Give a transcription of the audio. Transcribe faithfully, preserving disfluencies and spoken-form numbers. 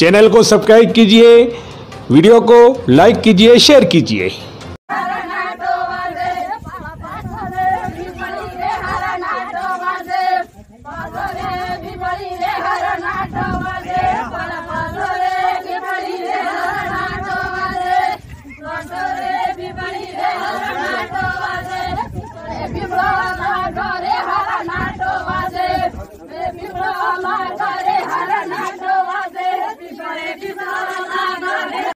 Channel को subscribe कीजिए, video को लाइक कीजिए, शेयर कीजिए।